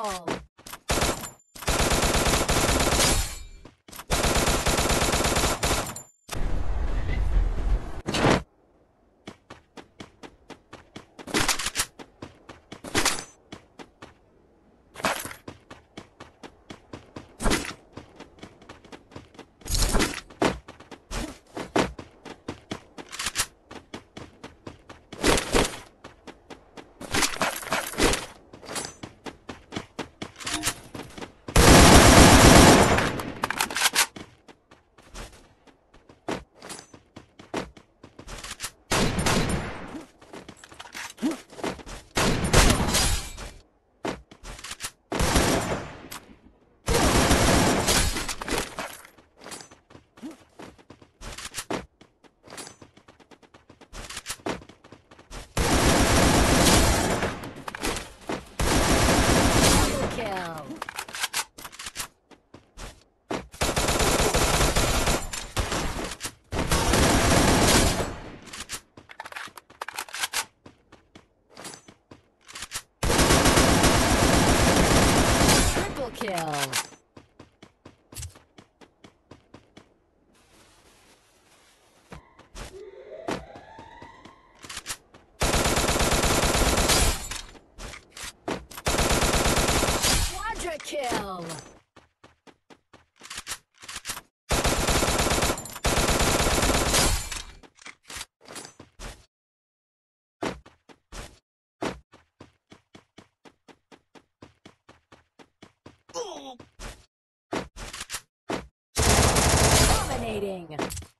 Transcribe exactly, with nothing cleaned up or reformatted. Double. Kill. Quadra kill. Dominating.